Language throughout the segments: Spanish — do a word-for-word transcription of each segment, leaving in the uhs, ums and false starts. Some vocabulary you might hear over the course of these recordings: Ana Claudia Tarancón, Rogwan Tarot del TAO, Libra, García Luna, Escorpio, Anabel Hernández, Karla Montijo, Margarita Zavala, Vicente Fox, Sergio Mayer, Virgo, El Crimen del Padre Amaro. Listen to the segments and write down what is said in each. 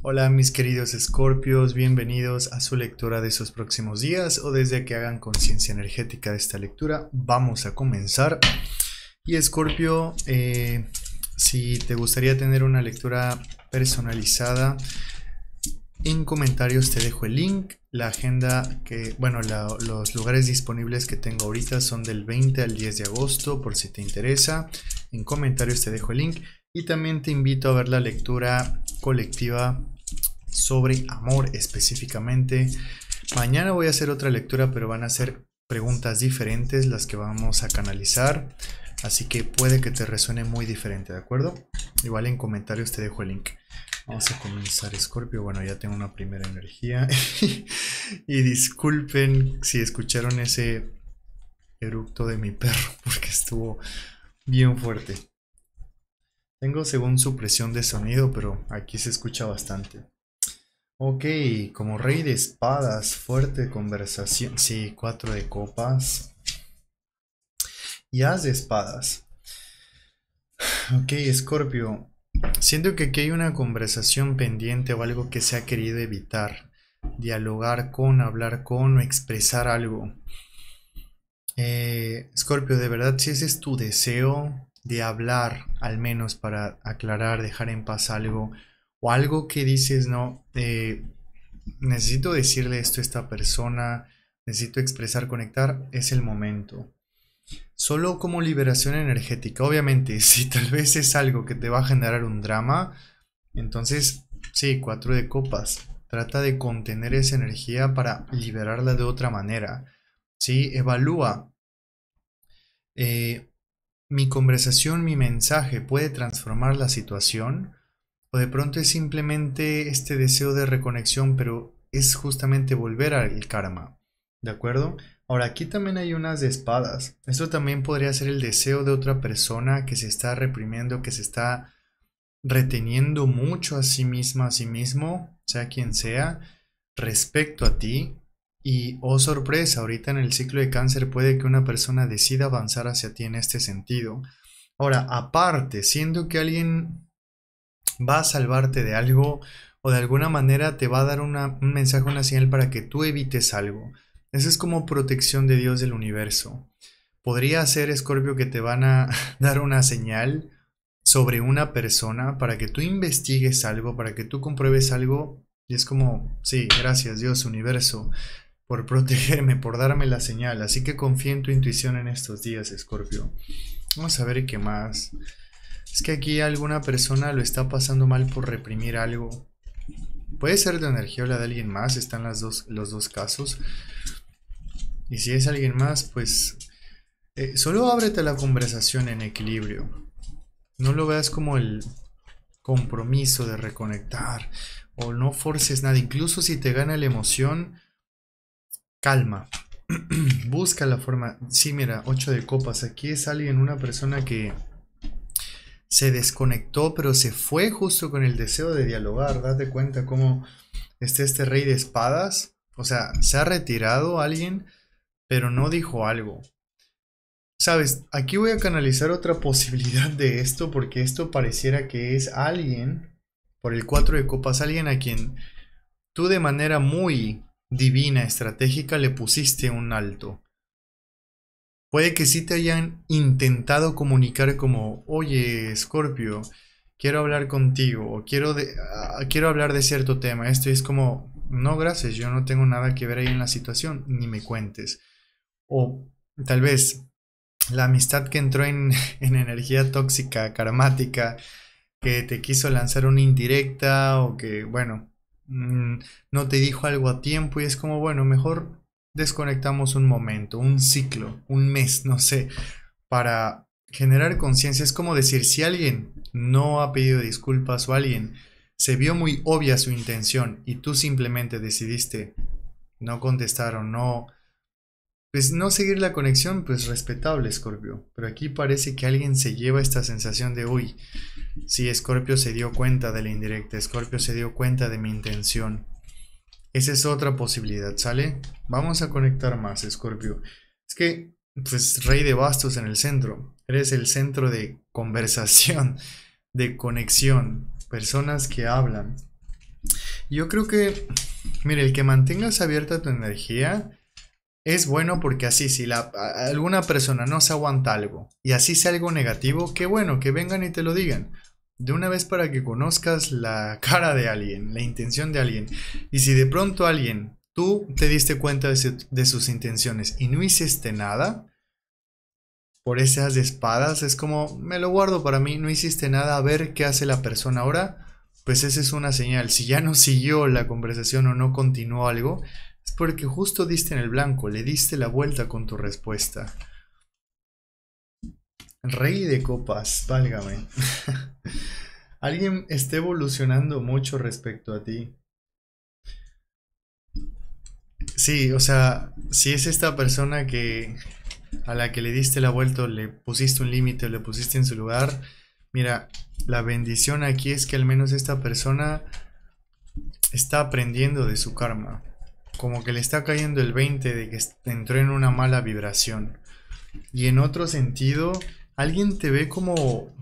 Hola mis queridos escorpios, bienvenidos a su lectura de estos próximos días o desde que hagan conciencia energética de esta lectura. Vamos a comenzar. Y escorpio, eh, si te gustaría tener una lectura personalizada, en comentarios te dejo el link. La agenda que, bueno, la, los lugares disponibles que tengo ahorita son del veinte al diez de agosto, por si te interesa. En comentarios te dejo el link. Y también te invito a ver la lectura colectiva sobre amor específicamente. Mañana voy a hacer otra lectura, pero van a ser preguntas diferentes las que vamos a canalizar. Así que puede que te resuene muy diferente, ¿de acuerdo? Igual en comentarios te dejo el link. Vamos a comenzar, Escorpio. Bueno, ya tengo una primera energía. Y disculpen si escucharon ese eructo de mi perro, porque estuvo bien fuerte. Tengo según supresión de sonido, pero aquí se escucha bastante. Ok, como rey de espadas, fuerte conversación. Sí, cuatro de copas. Y as de espadas. Ok, Escorpio. Siento que aquí hay una conversación pendiente o algo que se ha querido evitar. Dialogar con, hablar con o expresar algo. Eh, Escorpio, de verdad, si ese es tu deseo de hablar, al menos para aclarar, dejar en paz algo, o algo que dices, no, eh, necesito decirle esto a esta persona, necesito expresar, conectar, es el momento. Solo como liberación energética. Obviamente, si tal vez es algo que te va a generar un drama, entonces, sí, cuatro de copas. Trata de contener esa energía para liberarla de otra manera. Sí, evalúa. Eh... Mi conversación, mi mensaje puede transformar la situación, o de pronto es simplemente este deseo de reconexión, pero es justamente volver al karma, ¿de acuerdo? Ahora, aquí también hay unas de espadas. Esto también podría ser el deseo de otra persona que se está reprimiendo, que se está reteniendo mucho a sí misma, a sí mismo, sea quien sea, respecto a ti. Y, oh sorpresa, ahorita en el ciclo de cáncer puede que una persona decida avanzar hacia ti en este sentido. Ahora, aparte, siendo que alguien va a salvarte de algo o de alguna manera te va a dar una, un mensaje, una señal para que tú evites algo. Eso es como protección de Dios del universo. Podría ser, Escorpio, que te van a dar una señal sobre una persona para que tú investigues algo, para que tú compruebes algo. Y es como, sí, gracias Dios, universo, por protegerme, por darme la señal. Así que confía en tu intuición en estos días, Escorpio. Vamos a ver qué más. Es que aquí alguna persona lo está pasando mal por reprimir algo. Puede ser de energía o la de alguien más. Están las dos, los dos casos. Y si es alguien más, pues eh, solo ábrete a la conversación en equilibrio. No lo veas como el compromiso de reconectar. O no forces nada. Incluso si te gana la emoción, calma. Busca la forma. Sí, mira, ocho de copas. Aquí es alguien, una persona que se desconectó, pero se fue justo con el deseo de dialogar. Date cuenta cómo está este rey de espadas. O sea, se ha retirado alguien, pero no dijo algo. Sabes, aquí voy a canalizar otra posibilidad de esto, porque esto pareciera que es alguien, por el cuatro de copas, alguien a quien tú de manera muy divina, estratégica, le pusiste un alto. Puede que sí te hayan intentado comunicar como, oye, Escorpio, quiero hablar contigo, o quiero, de, uh, quiero hablar de cierto tema. Esto es como, no, gracias, yo no tengo nada que ver ahí en la situación, ni me cuentes. O tal vez la amistad que entró en, en energía tóxica, karmática, que te quiso lanzar una indirecta o que, bueno, mmm, no te dijo algo a tiempo y es como, bueno, mejor desconectamos un momento, un ciclo, un mes, no sé, para generar conciencia. Es como decir, si alguien no ha pedido disculpas o alguien se vio muy obvia su intención y tú simplemente decidiste no contestar o no, pues no seguir la conexión, pues respetable, Escorpio. Pero aquí parece que alguien se lleva esta sensación de, uy, sí, Escorpio se dio cuenta de la indirecta, Escorpio se dio cuenta de mi intención. Esa es otra posibilidad, ¿sale? Vamos a conectar más, Escorpio. Es que, pues, rey de bastos en el centro. Eres el centro de conversación, de conexión, personas que hablan. Yo creo que, mire, el que mantengas abierta tu energía es bueno, porque así si la, alguna persona no se aguanta algo y así sea algo negativo, qué bueno que vengan y te lo digan de una vez para que conozcas la cara de alguien, la intención de alguien. Y si de pronto alguien, tú te diste cuenta de, su, de sus intenciones y no hiciste nada, por esas espadas es como, me lo guardo para mí, no hiciste nada, a ver qué hace la persona ahora. Pues esa es una señal. Si ya no siguió la conversación o no continuó algo, es porque justo diste en el blanco, le diste la vuelta con tu respuesta. Rey de copas, válgame. Alguien está evolucionando mucho respecto a ti. Sí, o sea, si es esta persona que a la que le diste la vuelta, le pusiste un límite, le pusiste en su lugar, mira, la bendición aquí es que al menos esta persona está aprendiendo de su karma. Como que le está cayendo el veinte de que entró en una mala vibración. Y en otro sentido, alguien te ve como...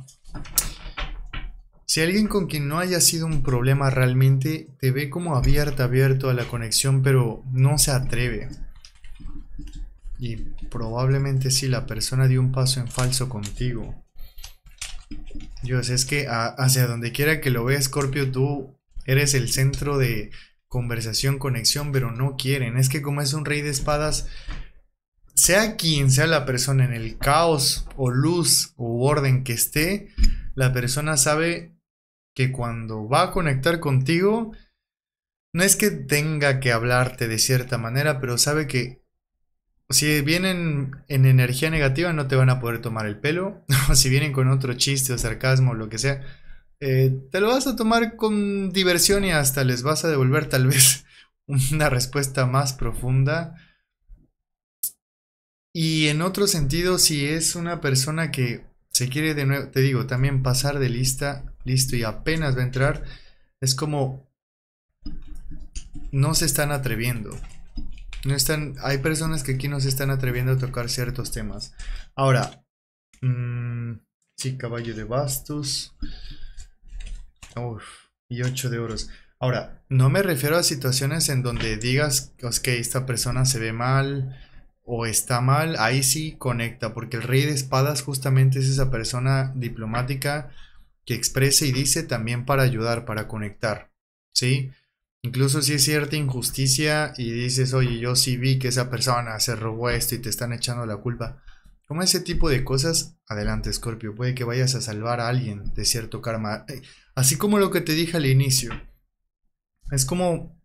Si alguien con quien no haya sido un problema realmente, te ve como abierta, abierto a la conexión, pero no se atreve. Y probablemente sí, la persona dio un paso en falso contigo. Dios, es que a, hacia donde quiera que lo veas, Escorpio, tú eres el centro de conversación, conexión, pero no quieren. Es que como es un rey de espadas, sea quien sea la persona, en el caos o luz o orden que esté, la persona sabe que cuando va a conectar contigo, no es que tenga que hablarte de cierta manera, pero sabe que si vienen en energía negativa no te van a poder tomar el pelo, o si vienen con otro chiste o sarcasmo o lo que sea, eh, te lo vas a tomar con diversión y hasta les vas a devolver tal vez una respuesta más profunda. Y en otro sentido, si es una persona que se quiere de nuevo, te digo, también pasar de lista, listo, y apenas va a entrar, es como no se están atreviendo. No están, hay personas que aquí no se están atreviendo a tocar ciertos temas. Ahora, mmm, sí, caballo de bastos. Uf, y ocho de oros. Ahora, no me refiero a situaciones en donde digas que okay, esta persona se ve mal o está mal. Ahí sí conecta, porque el rey de espadas justamente es esa persona diplomática que expresa y dice también para ayudar, para conectar, ¿sí? Incluso si es cierta injusticia y dices, oye, yo sí vi que esa persona se robó esto y te están echando la culpa. Como ese tipo de cosas, adelante, Escorpio, puede que vayas a salvar a alguien de cierto karma. Así como lo que te dije al inicio. Es como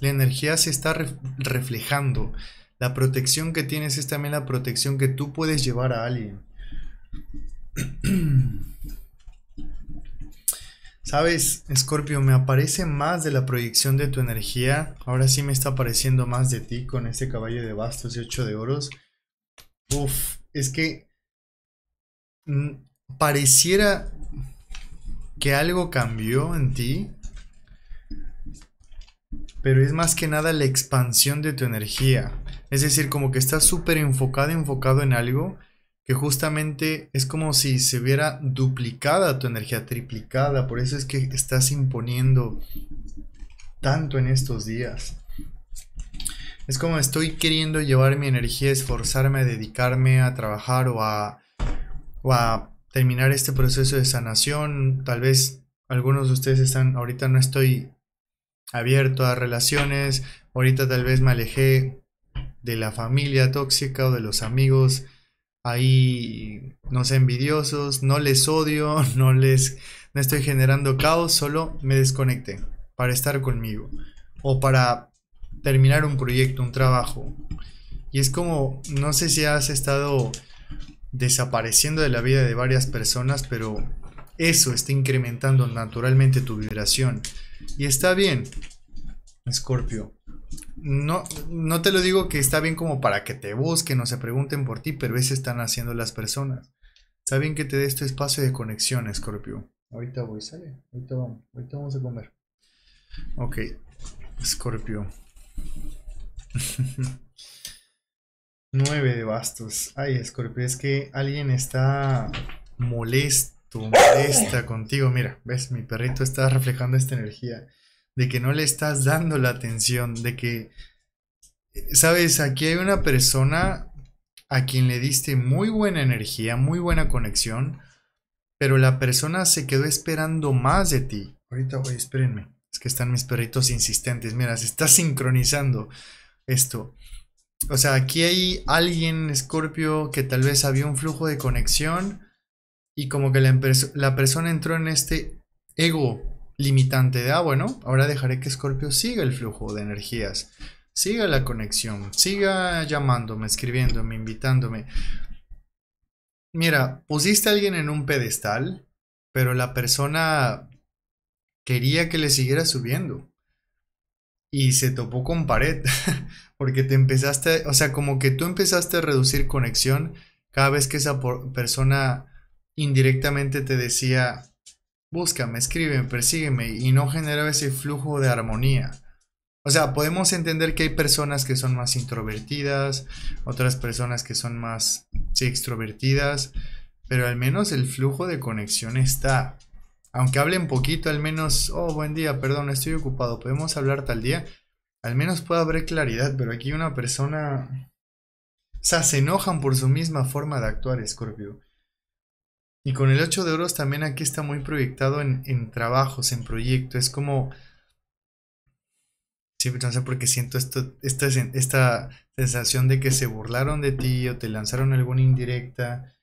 la energía se está re reflejando. La protección que tienes es también la protección que tú puedes llevar a alguien. ¿Sabes, Escorpio? Me aparece más de la proyección de tu energía. Ahora sí me está apareciendo más de ti con este caballo de bastos y ocho de oros. Uf, es que pareciera que algo cambió en ti, pero es más que nada la expansión de tu energía. Es decir, como que estás súper enfocado, enfocado en algo que justamente es como si se viera duplicada tu energía, triplicada. Por eso es que estás imponiendo tanto en estos días. Es como estoy queriendo llevar mi energía, esforzarme a dedicarme a trabajar o a, o a terminar este proceso de sanación. Tal vez algunos de ustedes están, ahorita no estoy abierto a relaciones, ahorita tal vez me alejé de la familia tóxica o de los amigos ahí, no sé, envidiosos, no les odio, no les, no estoy generando caos, solo me desconecté para estar conmigo o para terminar un proyecto, un trabajo. Y es como, no sé si has estado desapareciendo de la vida de varias personas, pero eso está incrementando naturalmente tu vibración. Y está bien, Escorpio. No, no te lo digo que está bien como para que te busquen o se pregunten por ti, pero eso están haciendo las personas. Está bien que te des tu espacio de conexión, Escorpio. Ahorita voy, sale. Ahorita vamos, ahorita vamos a comer. Ok, Escorpio. nueve de bastos. Ay, Escorpio, es que alguien está molesto, molesta contigo. Mira, ves, mi perrito está reflejando esta energía. de que no le estás dando la atención, de que, sabes, aquí hay una persona a quien le diste muy buena energía, muy buena conexión, pero la persona se quedó esperando más de ti. Ahorita, oye, espérenme, es que están mis perritos insistentes, mira, se está sincronizando esto. O sea, aquí hay alguien, Escorpio, que tal vez había un flujo de conexión y como que la, la persona entró en este ego limitante de, ah, bueno, ahora dejaré que Escorpio siga el flujo de energías, siga la conexión, siga llamándome, escribiéndome, invitándome. Mira, pusiste a alguien en un pedestal, pero la persona quería que le siguiera subiendo. Y se topó con pared, porque te empezaste, o sea, como que tú empezaste a reducir conexión cada vez que esa persona indirectamente te decía, búscame, escríbeme, persígueme, y no generaba ese flujo de armonía. O sea, podemos entender que hay personas que son más introvertidas, otras personas que son más, sí, extrovertidas, pero al menos el flujo de conexión está. Aunque hablen poquito, al menos, oh, buen día, perdón, estoy ocupado, podemos hablar tal día, al menos puede haber claridad, pero aquí una persona, o sea, se enojan por su misma forma de actuar, Escorpio. Y con el ocho de oros también aquí está muy proyectado en, en trabajos, en proyectos, es como, sí, no sé por qué siento esto, esta, esta sensación de que se burlaron de ti o te lanzaron alguna indirecta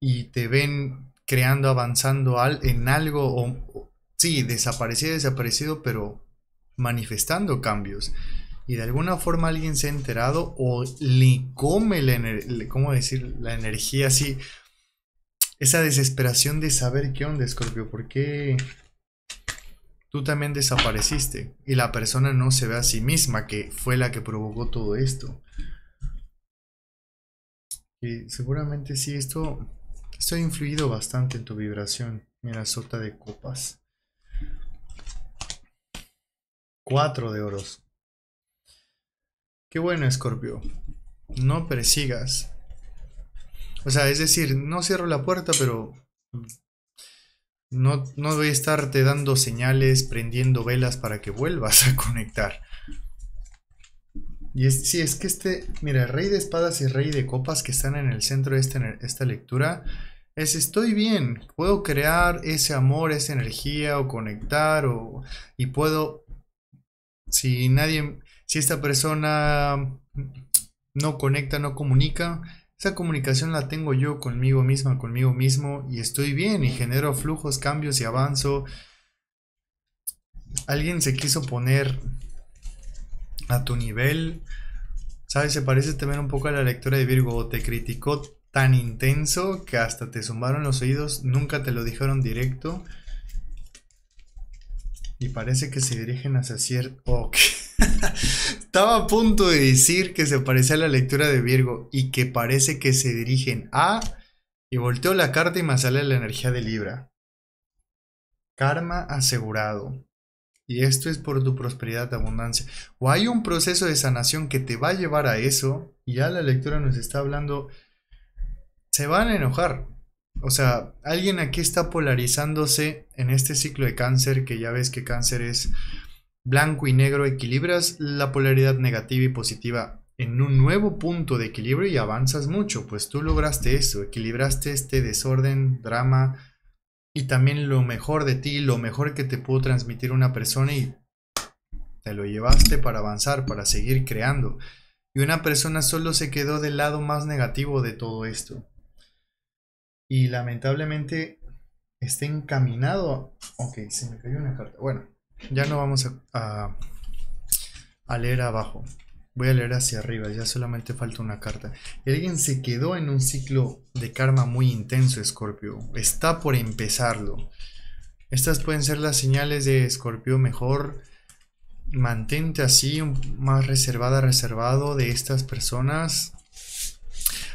y te ven creando, avanzando al, en algo, o, o, sí, desaparecido, desaparecido, pero manifestando cambios. Y de alguna forma alguien se ha enterado o le come la, le, ¿cómo decir? La energía, así, esa desesperación de saber qué onda, Escorpio, por qué tú también desapareciste y la persona no se ve a sí misma, que fue la que provocó todo esto. Y seguramente sí, esto... esto ha influido bastante en tu vibración. Mira, sota de copas. cuatro de oros. Qué bueno, Escorpio. No persigas. O sea, es decir, no cierro la puerta, pero no, no voy a estarte dando señales, prendiendo velas para que vuelvas a conectar. Y es, sí, es que este, mira, rey de espadas y rey de copas que están en el centro de este, esta lectura, es estoy bien, puedo crear ese amor, esa energía o conectar o, y puedo, si nadie, si esta persona no conecta, no comunica, esa comunicación la tengo yo conmigo misma, conmigo mismo y estoy bien y genero flujos, cambios y avanzo. Alguien se quiso poner a tu nivel, ¿sabes? Se parece también un poco a la lectura de Virgo, o te criticó tan intenso que hasta te zumbaron los oídos, nunca te lo dijeron directo y parece que se dirigen hacia cierto... Okay. Estaba a punto de decir que se parece a la lectura de Virgo y que parece que se dirigen a... y volteo la carta y me sale la energía de Libra. Karma asegurado. Y esto es por tu prosperidad, abundancia. O hay un proceso de sanación que te va a llevar a eso. Y ya la lectura nos está hablando. Se van a enojar. O sea, alguien aquí está polarizándose en este ciclo de cáncer. Que ya ves que cáncer es blanco y negro. Equilibras la polaridad negativa y positiva en un nuevo punto de equilibrio. Y avanzas mucho. Pues tú lograste eso. Equilibraste este desorden, drama... y también lo mejor de ti, lo mejor que te pudo transmitir una persona y te lo llevaste para avanzar, para seguir creando. Y una persona solo se quedó del lado más negativo de todo esto. Y lamentablemente está encaminado... Ok, se me cayó una carta. Bueno, ya no vamos a, a, a leer abajo. Voy a leer hacia arriba, ya solamente falta una carta. Alguien se quedó en un ciclo de karma muy intenso, Escorpio. Está por empezarlo. Estas pueden ser las señales de Escorpio. Mejor mantente así, más reservada, reservado de estas personas.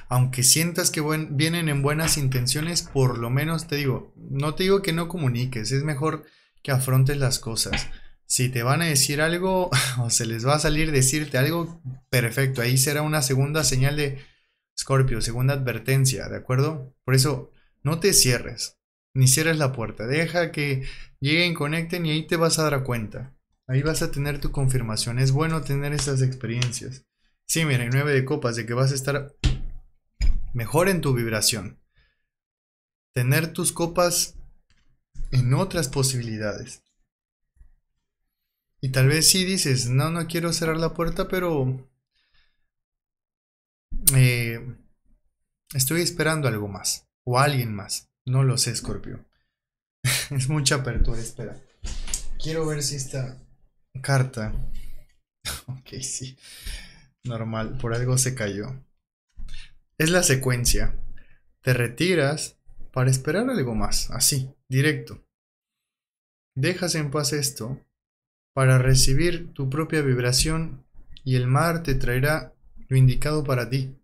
Aunque sientas que buen, vienen en buenas intenciones, por lo menos te digo, no te digo que no comuniques, es mejor que afrontes las cosas. Si te van a decir algo o se les va a salir decirte algo, perfecto. Ahí será una segunda señal de Escorpio, segunda advertencia, ¿de acuerdo? Por eso no te cierres, ni cierres la puerta. Deja que Lleguen, conecten y ahí te vas a dar cuenta. Ahí vas a tener tu confirmación. Es bueno tener estas experiencias. Sí, miren, nueve de copas, de que vas a estar mejor en tu vibración. Tener tus copas en otras posibilidades. Y tal vez sí dices, no, no quiero cerrar la puerta, pero eh, estoy esperando algo más. O alguien más. No lo sé, Escorpio. Es mucha apertura, espera. Quiero ver si esta carta... Ok, sí. Normal, por algo se cayó. Es la secuencia. Te retiras para esperar algo más. Así, directo. Dejas en paz esto para recibir tu propia vibración y el mar te traerá lo indicado para ti.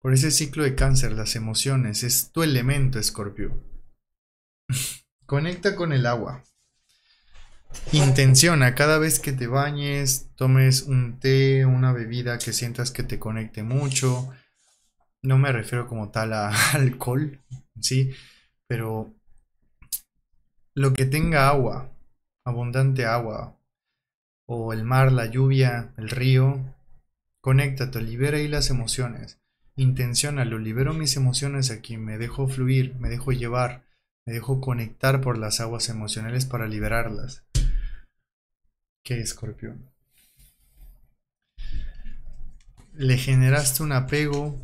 Por ese ciclo de cáncer, las emociones, es tu elemento, Escorpio. Conecta con el agua. Intenciona cada vez que te bañes, tomes un té, una bebida que sientas que te conecte mucho. No me refiero como tal a alcohol, sí, pero lo que tenga agua, abundante agua, o el mar, la lluvia, el río, conéctate, libera ahí las emociones. Intenciónalo, libero mis emociones aquí, me dejo fluir, me dejo llevar, me dejo conectar por las aguas emocionales para liberarlas. ¿Qué, Escorpión? Le generaste un apego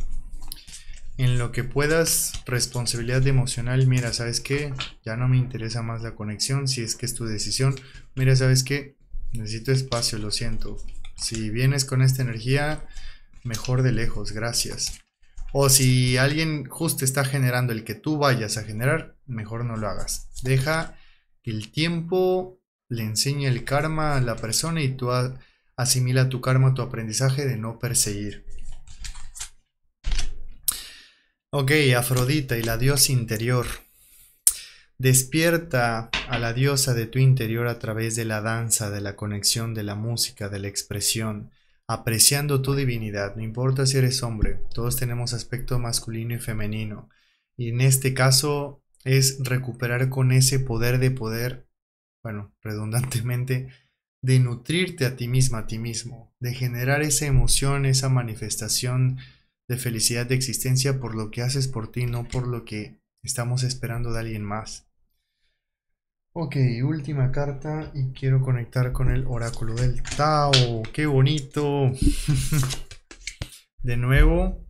en lo que puedas, responsabilidad emocional. Mira, ¿sabes qué? Ya no me interesa más la conexión, si es que es tu decisión. Mira, ¿sabes qué? Necesito espacio, lo siento. Si vienes con esta energía, mejor de lejos, gracias. O si alguien justo está generando el que tú vayas a generar, mejor no lo hagas. Deja que el tiempo le enseñe el karma a la persona y tú asimila tu karma, tu aprendizaje de no perseguir. Ok, Afrodita y la diosa interior. Despierta a la diosa de tu interior a través de la danza, de la conexión, de la música, de la expresión. Apreciando tu divinidad, no importa si eres hombre, todos tenemos aspecto masculino y femenino. Y en este caso es recuperar con ese poder de poder, bueno, redundantemente, de nutrirte a ti misma, a ti mismo, de generar esa emoción, esa manifestación de felicidad, de existencia por lo que haces por ti, no por lo que estamos esperando de alguien más. Ok, última carta y quiero conectar con el oráculo del Tao. ¡Qué bonito! De nuevo,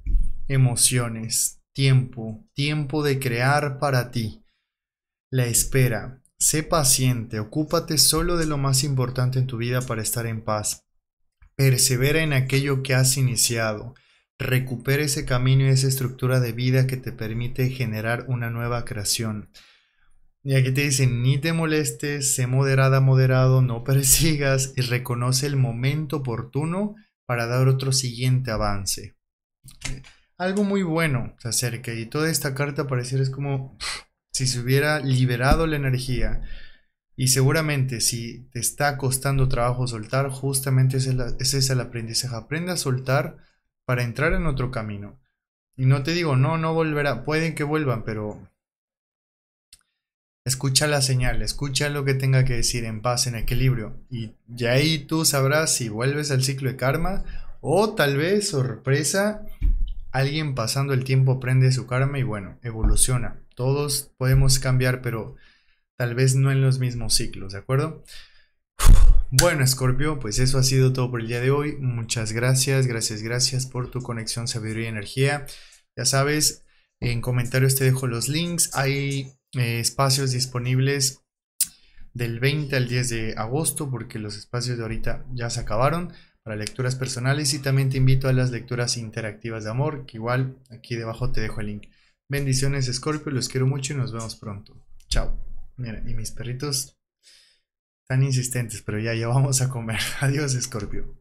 emociones, tiempo, tiempo de crear para ti. La espera, sé paciente, ocúpate solo de lo más importante en tu vida para estar en paz. Persevera en aquello que has iniciado. Recupera ese camino y esa estructura de vida que te permite generar una nueva creación. Y aquí te dicen, ni te molestes, sé moderada, moderado, no persigas y reconoce el momento oportuno para dar otro siguiente avance. Algo muy bueno se acerca y toda esta carta pareciera es como si se hubiera liberado la energía. Y seguramente si te está costando trabajo soltar, justamente ese es el, ese es el aprendizaje. Aprende a soltar para entrar en otro camino. Y no te digo, no, no volverá, pueden que vuelvan, pero... escucha la señal, escucha lo que tenga que decir en paz, en equilibrio. Y de ahí tú sabrás si vuelves al ciclo de karma o tal vez, sorpresa, alguien pasando el tiempo aprende su karma y bueno, evoluciona. Todos podemos cambiar, pero tal vez no en los mismos ciclos, ¿de acuerdo? Bueno, Escorpio, pues eso ha sido todo por el día de hoy. Muchas gracias, gracias, gracias por tu conexión, sabiduría y energía. Ya sabes, en comentarios te dejo los links. Hay... Eh, espacios disponibles del veinte al diez de agosto porque los espacios de ahorita ya se acabaron para lecturas personales y también te invito a las lecturas interactivas de amor que igual aquí debajo te dejo el link. Bendiciones, Escorpio, los quiero mucho y nos vemos pronto. Chao. Mira, y mis perritos tan insistentes, pero ya, ya vamos a comer. Adiós, Escorpio.